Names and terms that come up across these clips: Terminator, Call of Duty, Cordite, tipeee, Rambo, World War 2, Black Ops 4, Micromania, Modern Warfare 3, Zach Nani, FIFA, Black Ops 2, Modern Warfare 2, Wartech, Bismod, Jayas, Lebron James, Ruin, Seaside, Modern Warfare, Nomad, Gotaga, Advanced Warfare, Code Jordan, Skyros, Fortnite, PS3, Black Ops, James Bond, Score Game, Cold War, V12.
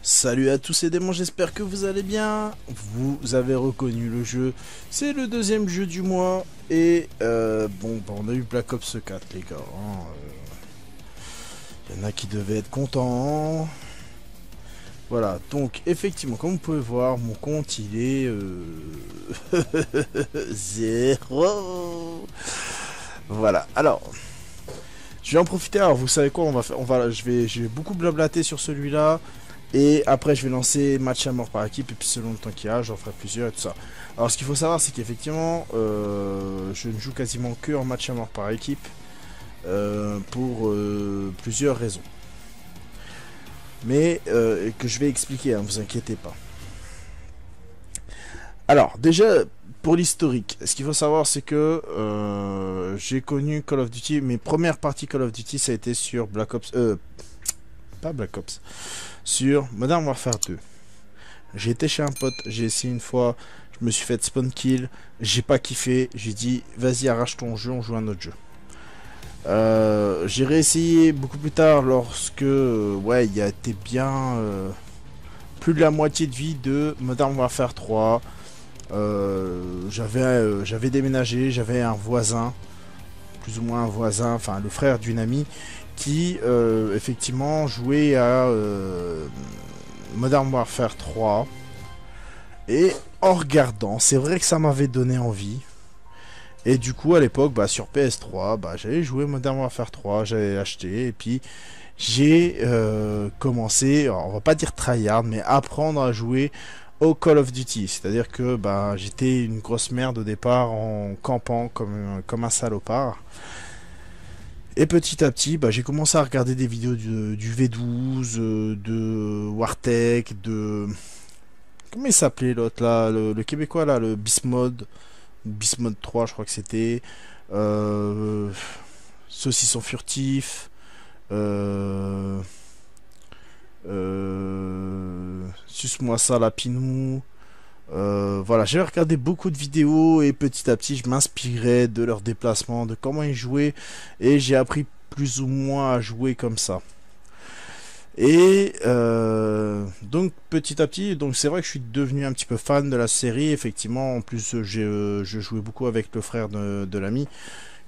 Salut à tous les démons, j'espère que vous allez bien. Vous avez reconnu le jeu, c'est le deuxième jeu du mois. Et on a eu Black Ops 4 les gars. Il y en a qui devaient être contents. Voilà, donc effectivement, comme vous pouvez voir, mon compte il est zéro. Voilà, alors je vais en profiter. Alors vous savez quoi, on va faire, je vais beaucoup blablater sur celui-là. Et après je vais lancer match à mort par équipe. Et puis selon le temps qu'il y a, j'en ferai plusieurs et tout ça. Alors ce qu'il faut savoir, c'est qu'effectivement je ne joue quasiment que en match à mort par équipe pour plusieurs raisons. Mais que je vais expliquer, hein, vous inquiétez pas. Alors déjà, pour l'historique, ce qu'il faut savoir, c'est que j'ai connu Call of Duty. Mes premières parties Call of Duty, ça a été sur Black Ops... pas Black Ops. Sur Modern Warfare 2. J'ai été chez un pote, j'ai essayé une fois, je me suis fait spawn kill, j'ai pas kiffé, j'ai dit vas-y arrache ton jeu, on joue à un autre jeu. J'ai réessayé beaucoup plus tard lorsque... ouais, il y a été bien... plus de la moitié de vie de Modern Warfare 3... j'avais déménagé, j'avais un voisin, plus ou moins un voisin, enfin le frère d'une amie, qui effectivement jouait à Modern Warfare 3. Et en regardant, c'est vrai que ça m'avait donné envie. Et du coup à l'époque, bah, sur PS3, bah, j'avais joué Modern Warfare 3, j'avais acheté et puis j'ai commencé, alors, on va pas dire tryhard, mais apprendre à jouer au Call of Duty, c'est-à-dire que bah, j'étais une grosse merde au départ en campant comme un salopard. Et petit à petit, bah, j'ai commencé à regarder des vidéos du V12, de Wartech, de... Comment il s'appelait l'autre là, le Québécois là, le Bismod, Bismod 3 je crois que c'était, Saucisson Furtif, suce-moi ça Lapinou, voilà, j'ai regardé beaucoup de vidéos et petit à petit je m'inspirais de leurs déplacements, de comment ils jouaient, et j'ai appris plus ou moins à jouer comme ça. Et donc petit à petit, donc c'est vrai que je suis devenu un petit peu fan de la série. Effectivement, en plus je jouais beaucoup avec le frère de l'ami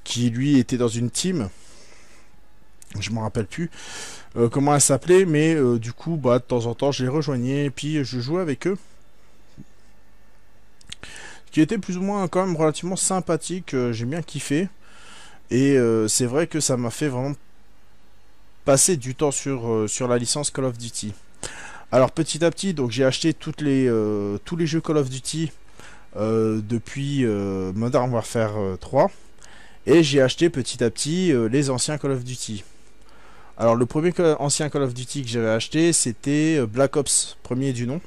qui lui était dans une team. Je m'en rappelle plus comment elle s'appelait, mais du coup, bah, de temps en temps, je les rejoignais et puis je jouais avec eux. Ce qui était plus ou moins quand même relativement sympathique, j'ai bien kiffé. Et c'est vrai que ça m'a fait vraiment passer du temps sur la licence Call of Duty. Alors petit à petit, donc j'ai acheté tous les jeux Call of Duty depuis Modern Warfare 3. Et j'ai acheté petit à petit les anciens Call of Duty. Alors le premier ancien Call of Duty que j'avais acheté, c'était Black Ops, premier du nom.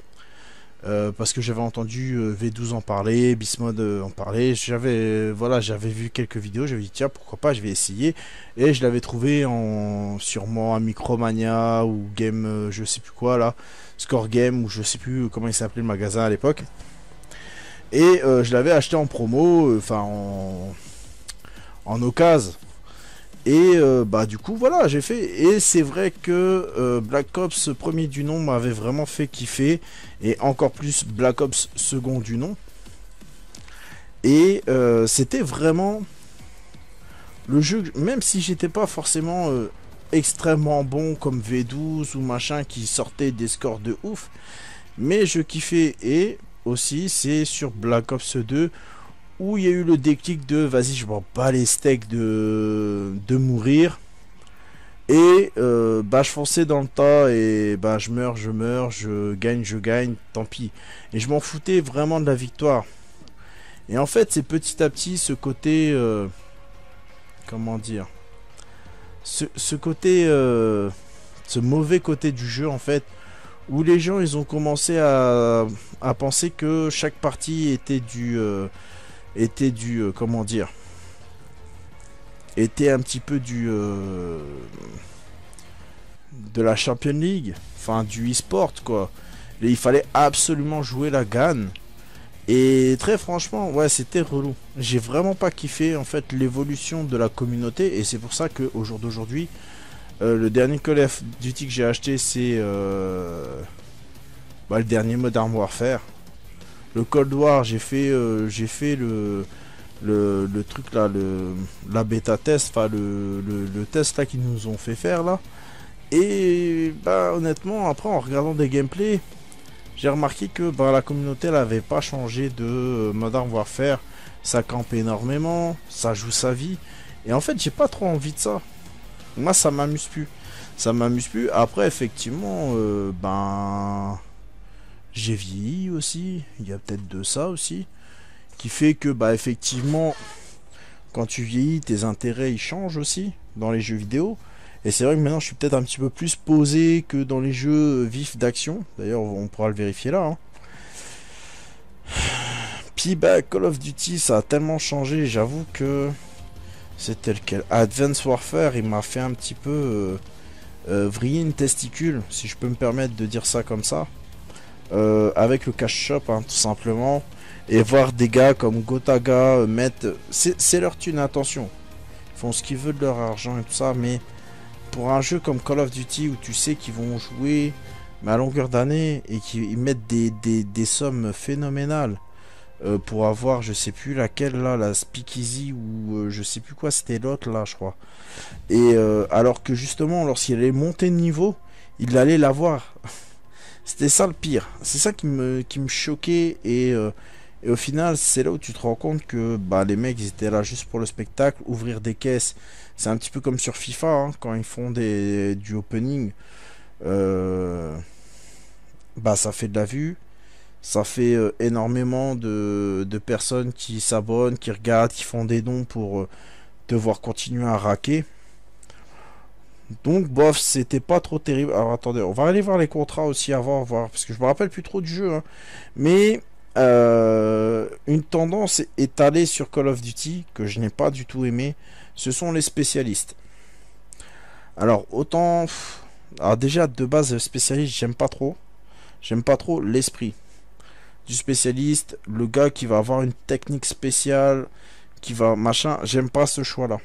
Parce que j'avais entendu V12 en parler, Bismod en parler. J'avais vu quelques vidéos, j'avais dit tiens pourquoi pas, je vais essayer. Et je l'avais trouvé en sûrement à Micromania ou Game je sais plus quoi là, Score Game ou je sais plus comment il s'appelait le magasin à l'époque. Et je l'avais acheté en promo, enfin en occasion. Et bah du coup voilà, j'ai fait, et c'est vrai que Black Ops premier du nom m'avait vraiment fait kiffer, et encore plus Black Ops second du nom. Et c'était vraiment le jeu, même si j'étais pas forcément extrêmement bon comme V12 ou machin qui sortait des scores de ouf, mais je kiffais. Et aussi c'est sur Black Ops 2 où il y a eu le déclic de vas-y je m'en bats les steaks de mourir. Et bah je fonçais dans le tas et bah je meurs, je gagne, tant pis. Et je m'en foutais vraiment de la victoire. Et en fait c'est petit à petit ce côté comment dire, ce côté ce mauvais côté du jeu en fait, où les gens ils ont commencé à penser que chaque partie était un petit peu de la Champions League, enfin du e-sport quoi. Et il fallait absolument jouer la GAN Et très franchement, ouais, c'était relou. J'ai vraiment pas kiffé en fait l'évolution de la communauté, et c'est pour ça qu'au jour d'aujourd'hui, le dernier Call of Duty que j'ai acheté, c'est le dernier Modern Warfare. Le Cold War, j'ai fait le truc là, la bêta test, enfin le test là qu'ils nous ont fait faire là. Et bah honnêtement, après en regardant des gameplays, j'ai remarqué que la communauté elle avait pas changé de Modern Warfare. Ça campe énormément, ça joue sa vie. Et en fait j'ai pas trop envie de ça. Moi ça m'amuse plus. Ça m'amuse plus. Après effectivement j'ai vieilli aussi. Il y a peut-être de ça aussi. Qui fait que effectivement quand tu vieillis tes intérêts ils changent aussi dans les jeux vidéo. Et c'est vrai que maintenant je suis peut-être un petit peu plus posé que dans les jeux vifs d'action. D'ailleurs on pourra le vérifier là. Hein. Puis Call of Duty ça a tellement changé. J'avoue que c'est tel quel. Advanced Warfare il m'a fait un petit peu vriller une testicule. Si je peux me permettre de dire ça comme ça. Avec le cash shop hein, tout simplement. Et voir des gars comme Gotaga mettre... C'est leur thune, attention. Ils font ce qu'ils veulent de leur argent et tout ça. Mais... pour un jeu comme Call of Duty où tu sais qu'ils vont jouer mais à longueur d'année et qu'ils mettent des sommes phénoménales pour avoir je sais plus laquelle là, la Speakeasy ou je sais plus quoi, c'était l'autre là je crois. Et alors que justement lorsqu'il allait monter de niveau, il allait l'avoir. C'était ça le pire. C'est ça qui me choquait et au final c'est là où tu te rends compte que les mecs ils étaient là juste pour le spectacle, ouvrir des caisses. C'est un petit peu comme sur FIFA hein, quand ils font du opening, ça fait de la vue, ça fait énormément de personnes qui s'abonnent, qui regardent, qui font des dons pour devoir continuer à raquer. Donc bof, c'était pas trop terrible. Alors attendez, on va aller voir les contrats aussi avant, voir, parce que je me rappelle plus trop du jeu hein. Mais une tendance étalée sur Call of Duty que je n'ai pas du tout aimé, ce sont les spécialistes. Alors autant, déjà de base spécialiste j'aime pas trop l'esprit du spécialiste, le gars qui va avoir une technique spéciale, qui va machin, j'aime pas ce choix là.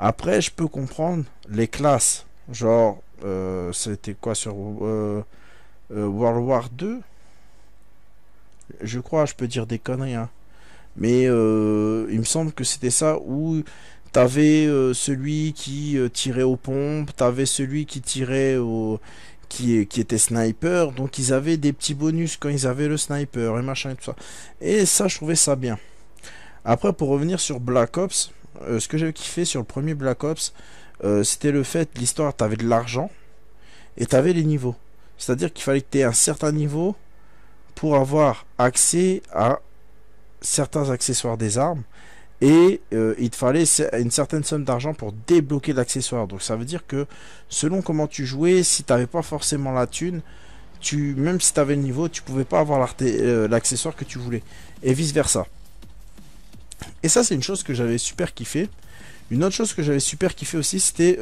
Après je peux comprendre les classes, genre c'était quoi sur World War 2 je crois, je peux dire des conneries hein. Mais il me semble que c'était ça où t'avais celui qui tirait aux pompes, t'avais celui qui tirait au qui était sniper, donc ils avaient des petits bonus quand ils avaient le sniper et machin et tout ça, et ça je trouvais ça bien. Après pour revenir sur Black Ops, ce que j'avais kiffé sur le premier Black Ops, c'était le fait, l'histoire, t'avais de l'argent et t'avais les niveaux, c'est à dire qu'il fallait que t'aies un certain niveau pour avoir accès à certains accessoires des armes, et il te fallait une certaine somme d'argent pour débloquer l'accessoire. Donc ça veut dire que selon comment tu jouais, si tu n'avais pas forcément la thune, même si tu avais le niveau, tu pouvais pas avoir l'accessoire que tu voulais, et vice versa. Et ça c'est une chose que j'avais super kiffé. Une autre chose que j'avais super kiffé aussi, c'était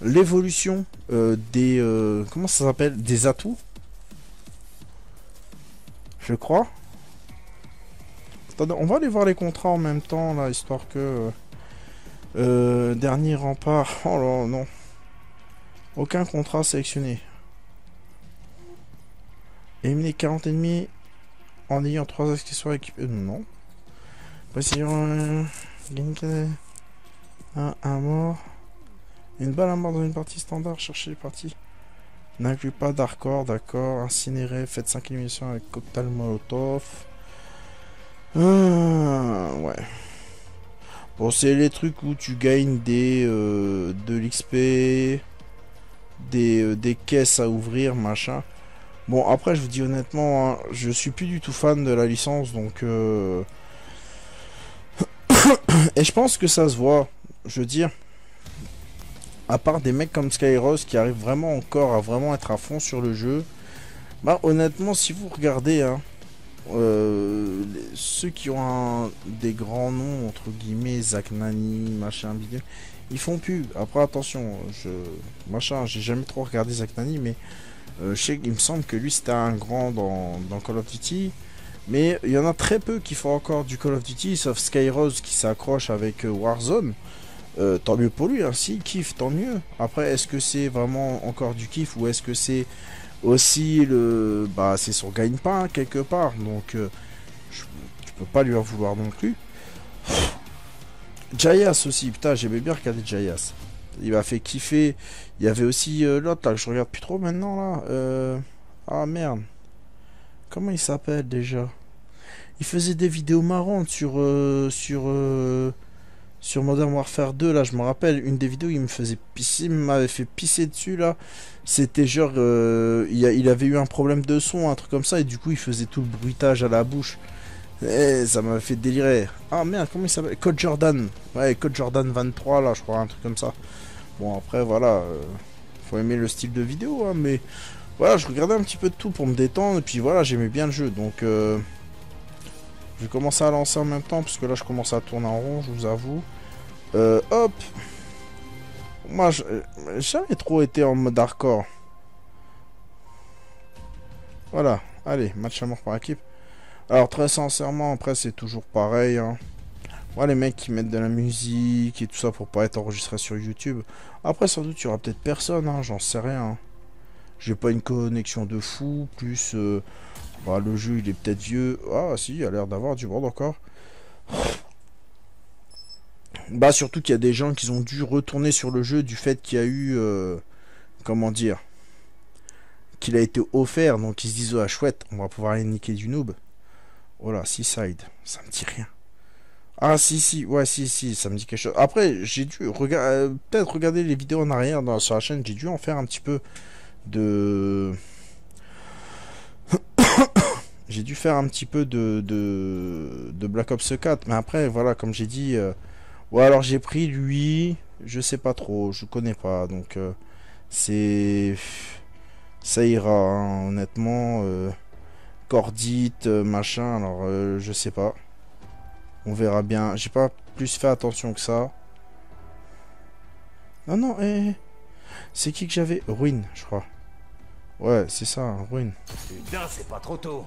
l'évolution comment ça s'appelle, des atouts. Je crois. Attends, on va aller voir les contrats en même temps là, histoire que dernier rempart. Oh là non. Aucun contrat sélectionné. Éliminer 40 ennemis en ayant 3 accessoires équipés. Non. Précision. Un mort. Une balle à mort dans une partie standard. Cherchez les parties. N'inclut pas d'hardcore, d'accord, incinéré, faites 5 éliminations avec cocktail molotov. Ouais. Bon, c'est les trucs où tu gagnes de l'XP, des caisses à ouvrir, machin. Bon, après, je vous dis honnêtement, hein, je suis plus du tout fan de la licence, donc... Et je pense que ça se voit, je veux dire... À part des mecs comme Skyros qui arrivent vraiment encore à vraiment être à fond sur le jeu, honnêtement si vous regardez hein, ceux qui ont des grands noms entre guillemets, Zach Nani, machin, bidule, ils font pub. Après attention, j'ai jamais trop regardé Zach Nani, mais Je sais qu'il me semble que lui c'était un grand dans Call of Duty. Mais il y en a très peu qui font encore du Call of Duty, sauf Skyros qui s'accroche avec Warzone. Tant mieux pour lui, hein. S'il kiffe, tant mieux. Après, est-ce que c'est vraiment encore du kiff ou est-ce que c'est aussi le... Bah, c'est son gagne-pain, hein, quelque part. Donc, je peux pas lui en vouloir non plus. Jayas aussi, putain, j'aimais bien regarder Jayas. Il m'a fait kiffer. Il y avait aussi l'autre, là, que je regarde plus trop maintenant, là. Ah, merde. Comment il s'appelle déjà? Il faisait des vidéos marrantes sur Modern Warfare 2, là, je me rappelle. Une des vidéos, il me faisait pisser, il m'avait fait pisser dessus, là. C'était genre, il avait eu un problème de son, un truc comme ça, et du coup, il faisait tout le bruitage à la bouche. Et ça m'avait fait délirer. Ah, merde, comment il s'appelle? Code Jordan. Ouais, Code Jordan 23, là, je crois, un truc comme ça. Bon, après, voilà, faut aimer le style de vidéo, hein, mais... Voilà, je regardais un petit peu de tout pour me détendre, et puis voilà, j'aimais bien le jeu, donc je vais commencer à lancer en même temps, parce que là, je commence à tourner en rond, je vous avoue. Hop. Moi, j'ai jamais trop été en mode hardcore. Voilà, allez, match à mort par équipe. Alors, très sincèrement, après, c'est toujours pareil, hein. Moi, les mecs qui mettent de la musique et tout ça pour pas être enregistré sur YouTube. Après, sans doute, il y aura peut-être personne, hein, j'en sais rien. J'ai pas une connexion de fou, plus bah, le jeu il est peut-être vieux. Ah si, il a l'air d'avoir du monde encore. Bah surtout qu'il y a des gens qui ont dû retourner sur le jeu du fait qu'il y a eu, comment dire, qu'il a été offert. Donc ils se disent, ah chouette, on va pouvoir aller niquer du noob. Oh là, Seaside, ça me dit rien. Ah si si, ouais si si, ça me dit quelque chose. Après j'ai dû peut-être regarder les vidéos en arrière sur la chaîne, j'ai dû en faire un petit peu. J'ai dû faire un petit peu de Black Ops 4, mais après voilà, comme j'ai dit, ou alors j'ai pris lui, je sais pas trop, je connais pas, donc c'est, ça ira, hein, honnêtement, Cordite, machin, alors je sais pas, on verra bien, j'ai pas plus fait attention que ça. Non non, c'est qui que j'avais? Ruin, je crois. Ouais, c'est ça, hein, Ruin. Putain, c'est pas trop tôt.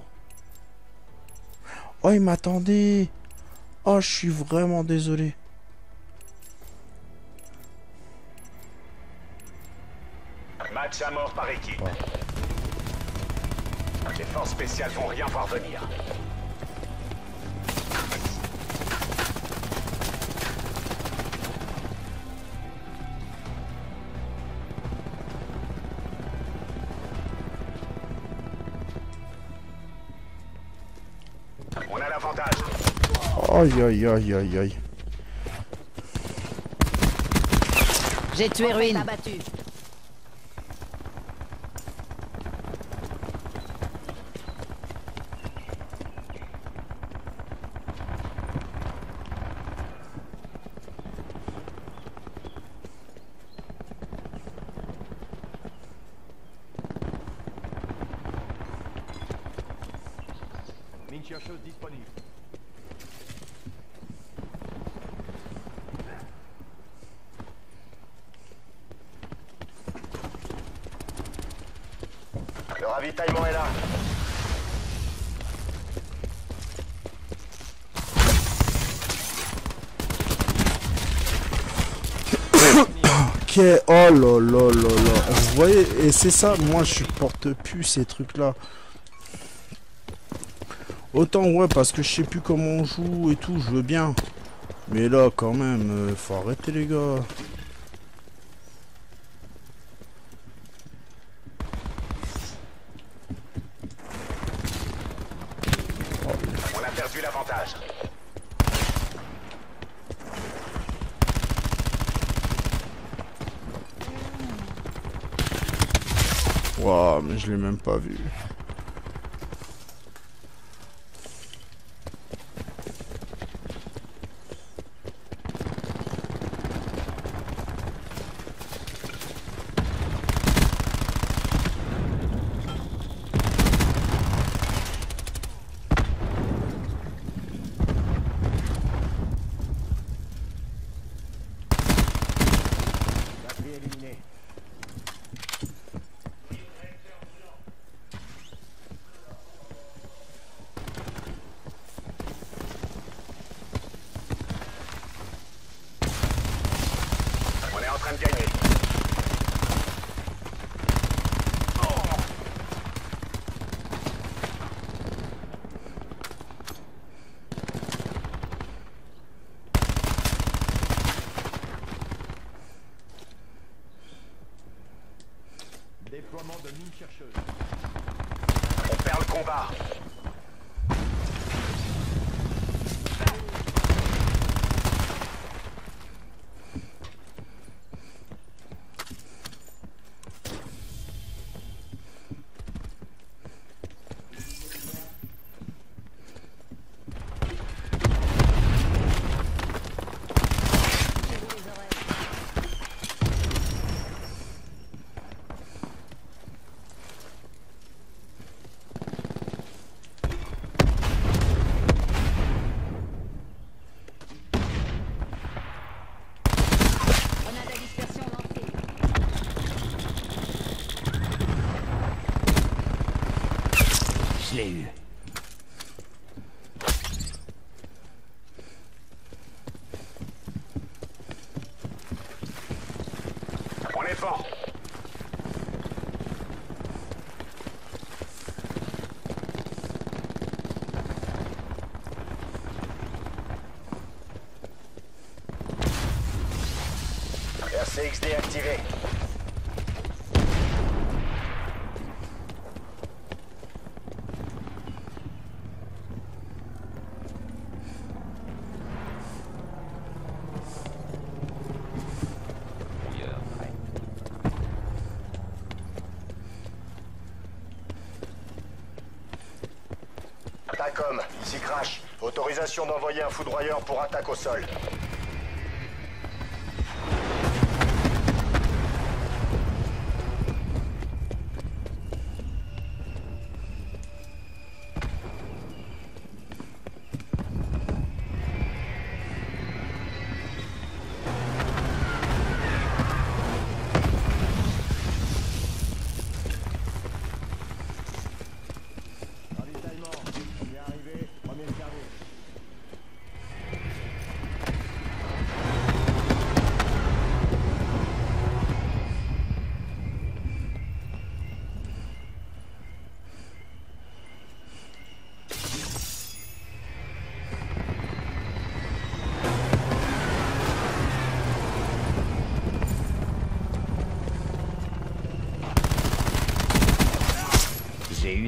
Oh, il m'attendait. Oh, je suis vraiment désolé. Match à mort par équipe. Ouais. Les forces spéciales vont rien voir venir. Aïe aïe aïe aïe aïe. J'ai tué Ruin. Ravitaillement est là. Ok, oh là là là là. Vous voyez, et c'est ça, moi je supporte plus ces trucs là. Autant ouais, parce que je sais plus comment on joue et tout, je veux bien. Mais là quand même, faut arrêter les gars. Waouh, mais je l'ai même pas vu. train de gagner. Déploiement de mine chercheuse. On perd le combat. CXD activé. TACOM, ici Crash. Autorisation d'envoyer un foudroyeur pour attaque au sol.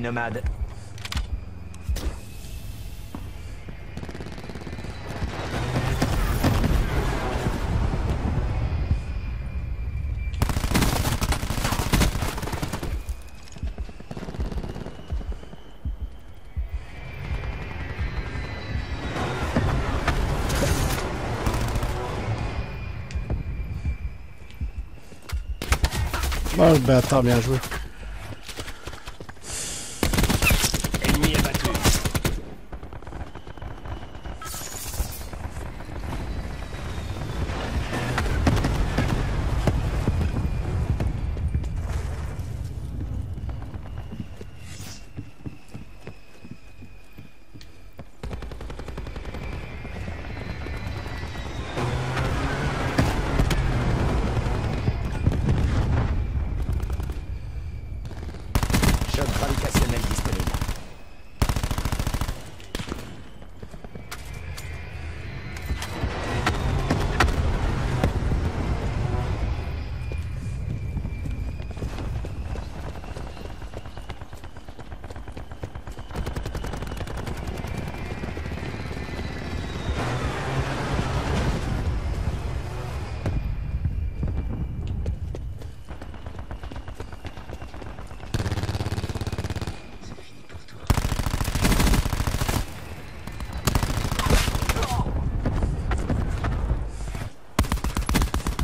Nomad. Oh, le bâtard, bien joué.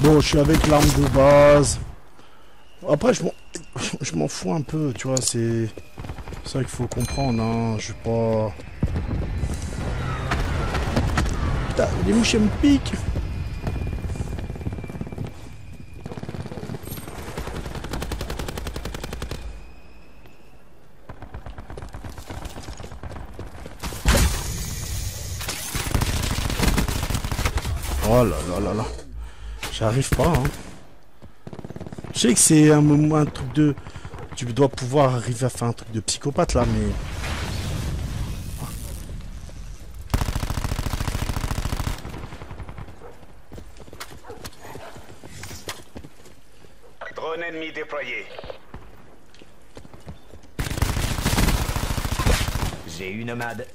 Bon, je suis avec l'arme de base. Après, je m'en fous un peu, tu vois. C'est ça qu'il faut comprendre. Hein. Je sais pas. Putain, les mouches elles me piquent. Oh là là là là. J'arrive pas, hein. Je sais que c'est un moment, un truc de... Tu dois pouvoir arriver à faire un truc de psychopathe là, mais... Drone ennemi déployé. J'ai eu Nomad.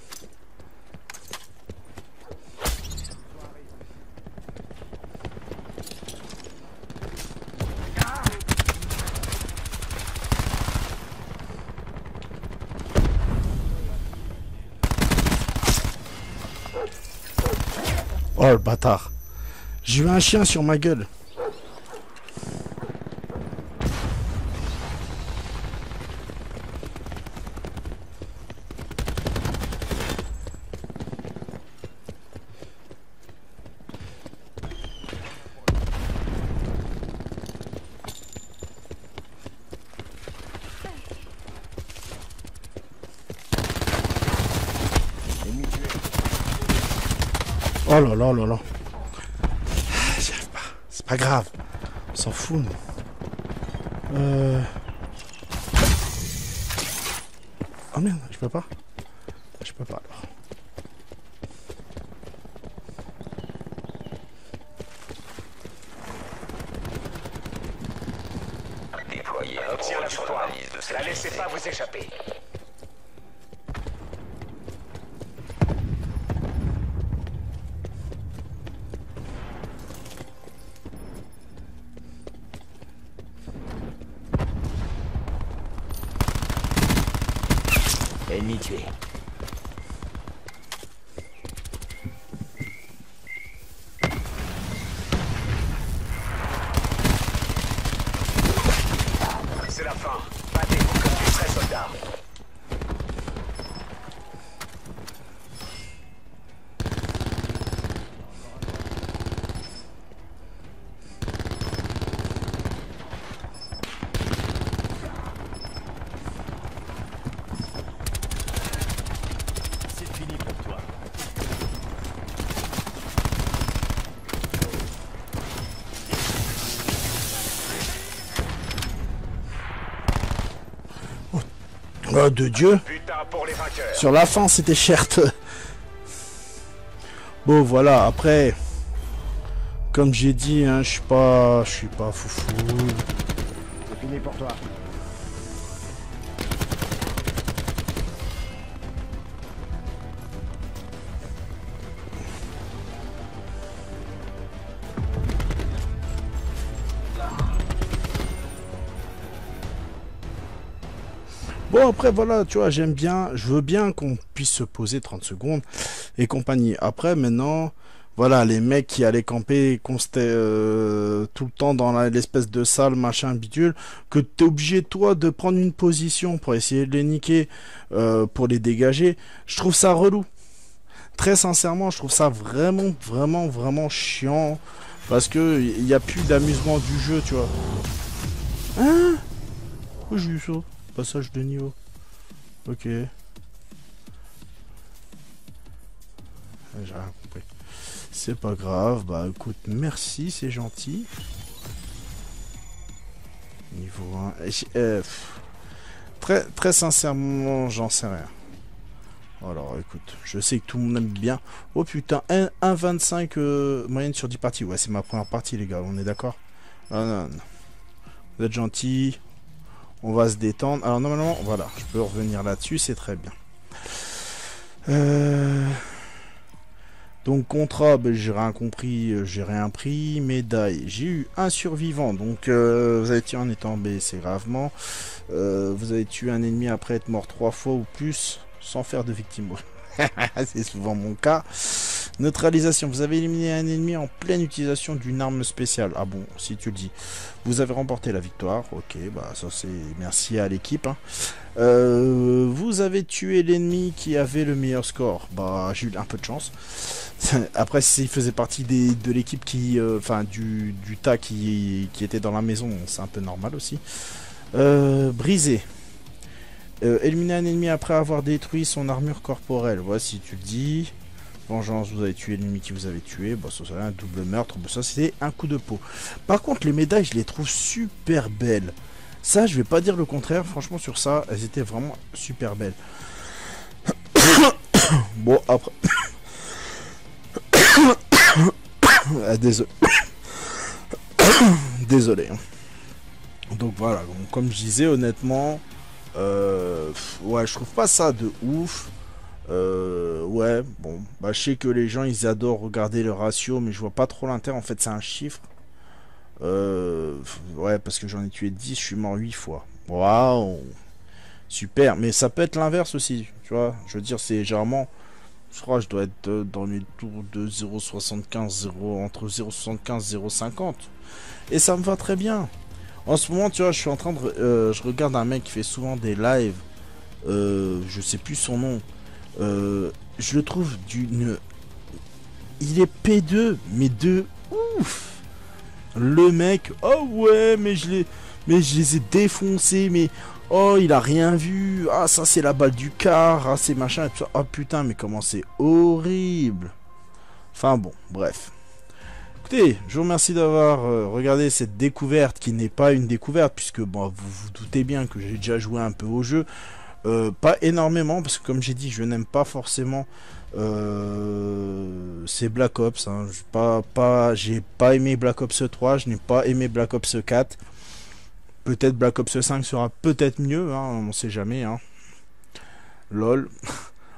Oh le bâtard. J'ai eu un chien sur ma gueule. Oh là là là là. J'y arrive pas. C'est pas grave. On s'en fout, nous. Oh merde, je peux pas. Je peux pas alors. Déployez un drone sur la liste de cette. La laissez pas vous échapper. C'est la fin. Battez-vous comme des vrais soldats. Oh de Dieu. Pour les sur la fin c'était cherte. Bon voilà, après comme j'ai dit hein, je suis pas foufou. C'est fini pour toi. Bon après voilà, tu vois, j'aime bien, je veux bien qu'on puisse se poser 30 secondes et compagnie. Après maintenant, voilà, les mecs qui allaient camper tout le temps dans l'espèce de salle machin bidule, que t'es obligé toi de prendre une position pour essayer de les niquer, pour les dégager, je trouve ça relou. Très sincèrement, je trouve ça vraiment, vraiment, vraiment chiant, parce que il n'y a plus d'amusement du jeu, tu vois. Hein? Où j'ai eu ça? Passage de niveau. Ok. J'ai rien compris. C'est pas grave. Bah écoute, merci, c'est gentil. Niveau 1. Très sincèrement, j'en sais rien. Alors écoute, je sais que tout le monde aime bien. Oh putain, 1,25 moyenne sur 10 parties. Ouais, c'est ma première partie, les gars, on est d'accord? Ah non, non. Vous êtes gentils. On va se détendre. Alors normalement, voilà, je peux revenir là-dessus, c'est très bien. Donc contrat, ben, j'ai rien compris, j'ai rien pris. Médaille, j'ai eu un survivant. Donc vous avez tué un étant blessé gravement. Vous avez tué un ennemi après être mort 3 fois ou plus sans faire de victime. C'est souvent mon cas. Neutralisation, vous avez éliminé un ennemi en pleine utilisation d'une arme spéciale. Ah bon, si tu le dis. Vous avez remporté la victoire. Ok, bah ça c'est... Merci à l'équipe. Hein. Vous avez tué l'ennemi qui avait le meilleur score. Bah j'ai eu un peu de chance. Après s'il faisait partie de l'équipe qui... Enfin du tas qui était dans la maison, c'est un peu normal aussi. Brisé. Éliminer un ennemi après avoir détruit son armure corporelle. Voici, tu le dis. Vengeance, vous avez tué l'ennemi qui vous avait tué. Bon, ça c'est un double meurtre. Bon, ça c'est un coup de peau. Par contre, les médailles, je les trouve super belles. Ça, je vais pas dire le contraire. Franchement, sur ça, elles étaient vraiment super belles. Bon, après... Ah, désolé. Désolé. Donc voilà, donc, comme je disais, honnêtement... ouais, je trouve pas ça de ouf. Ouais, bon. Bah, je sais que les gens, ils adorent regarder le ratio, mais je vois pas trop l'intérêt. En fait, c'est un chiffre. Ouais, parce que j'en ai tué 10, je suis mort 8 fois. Waouh! Super, mais ça peut être l'inverse aussi, tu vois. Je veux dire, c'est légèrement... Je crois que je dois être dans mes tours de 0,75, entre 0,75 et 0,50. Et ça me va très bien. En ce moment, tu vois, je suis en train de... je regarde un mec qui fait souvent des lives. Je sais plus son nom. Je le trouve d'une... Il est P2, mais de ouf. Le mec, oh ouais, mais je les ai défoncés, mais... Oh, il a rien vu. Ah, ça, c'est la balle du car. Ah, c'est machin. Ah, putain, mais comment c'est horrible. Enfin, bon, bref. Écoutez, je vous remercie d'avoir regardé cette découverte qui n'est pas une découverte, puisque, bon, vous vous doutez bien que j'ai déjà joué un peu au jeu. Pas énormément, parce que, comme j'ai dit, je n'aime pas forcément ces Black Ops. Hein. J'ai pas aimé Black Ops 3, je n'ai pas aimé Black Ops 4. Peut-être Black Ops 5 sera peut-être mieux, hein, on sait jamais. Hein. Lol.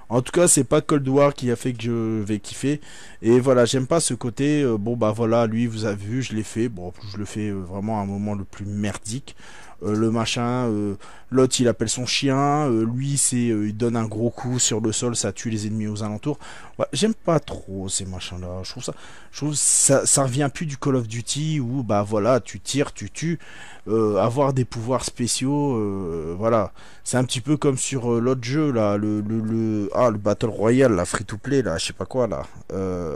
En tout cas, c'est pas Cold War qui a fait que je vais kiffer. Et voilà, j'aime pas ce côté. Bon, bah voilà, lui, vous avez vu, je l'ai fait. Bon, je le fais vraiment à un moment le plus merdique. Le machin, l'autre, il appelle son chien. Lui, c'est, il donne un gros coup sur le sol, ça tue les ennemis aux alentours. Ouais, j'aime pas trop ces machins-là. Je trouve ça revient plus du Call of Duty où, bah voilà, tu tires, tu tues. Avoir des pouvoirs spéciaux, voilà. C'est un petit peu comme sur l'autre jeu, là, le Battle Royale, la free to play, là, je sais pas quoi, là,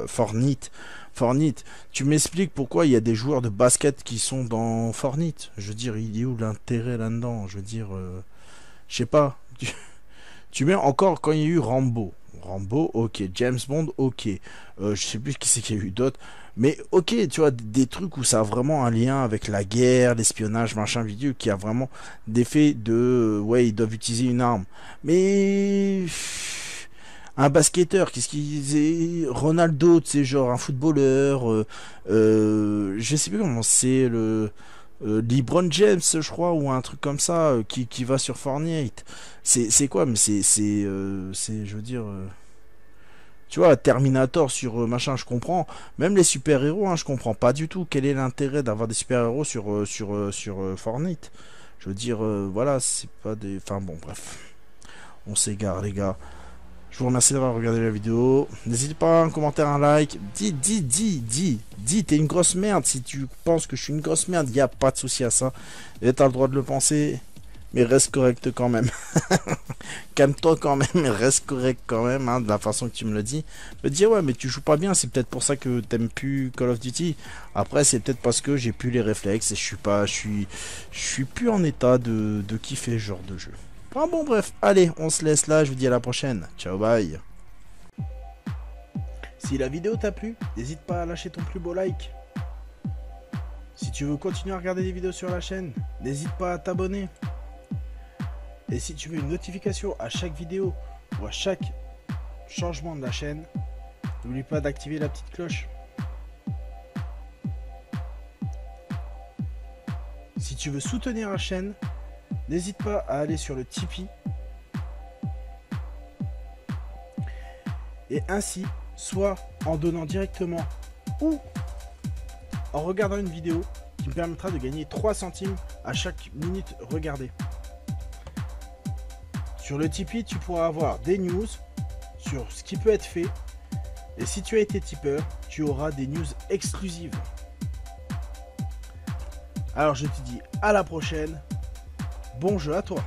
Fortnite. Fortnite, tu m'expliques pourquoi il y a des joueurs de basket qui sont dans Fortnite. Je veux dire, il y a où l'intérêt là-dedans? Je veux dire, je sais pas. Tu mets encore quand il y a eu Rambo. Rambo, ok. James Bond, ok. Je sais plus qui c'est qu'il y a eu d'autres. Mais ok, tu vois, des trucs où ça a vraiment un lien avec la guerre, l'espionnage, machin, vidéo, qui a vraiment des faits de... ouais, ils doivent utiliser une arme. Mais... un basketteur, qu'est-ce qu'il... Ronaldo, tu sais, genre un footballeur. Je sais plus comment c'est le... Lebron James, je crois, ou un truc comme ça, qui va sur Fortnite. C'est quoi? Mais c'est je veux dire... tu vois, Terminator sur machin, je comprends. Même les super-héros, hein, je comprends pas du tout. Quel est l'intérêt d'avoir des super-héros sur Fortnite? Je veux dire, voilà, c'est pas des... Enfin bon, bref. On s'égare, les gars. Je vous remercie d'avoir regardé la vidéo. N'hésitez pas à un commentaire, un like. Dis, t'es une grosse merde. Si tu penses que je suis une grosse merde, il n'y a pas de souci à ça. Et t'as le droit de le penser, mais reste correct quand même. Calme-toi quand même, mais reste correct quand même, hein, de la façon que tu me le dis. Me dis, ouais, mais tu joues pas bien, c'est peut-être pour ça que t'aimes plus Call of Duty. Après, c'est peut-être parce que j'ai plus les réflexes et je suis plus en état de kiffer ce genre de jeu. Ah bon, bref, allez, on se laisse là, je vous dis à la prochaine. Ciao, bye. Si la vidéo t'a plu, n'hésite pas à lâcher ton plus beau like. Si tu veux continuer à regarder des vidéos sur la chaîne, n'hésite pas à t'abonner. Et si tu veux une notification à chaque vidéo ou à chaque changement de la chaîne, n'oublie pas d'activer la petite cloche. Si tu veux soutenir la chaîne, n'hésite pas à aller sur le Tipeee et ainsi, soit en donnant directement ou en regardant une vidéo qui me permettra de gagner 3 centimes à chaque minute regardée. Sur le Tipeee, tu pourras avoir des news sur ce qui peut être fait et si tu as été tipeur, tu auras des news exclusives. Alors je te dis à la prochaine. Bon jeu à toi.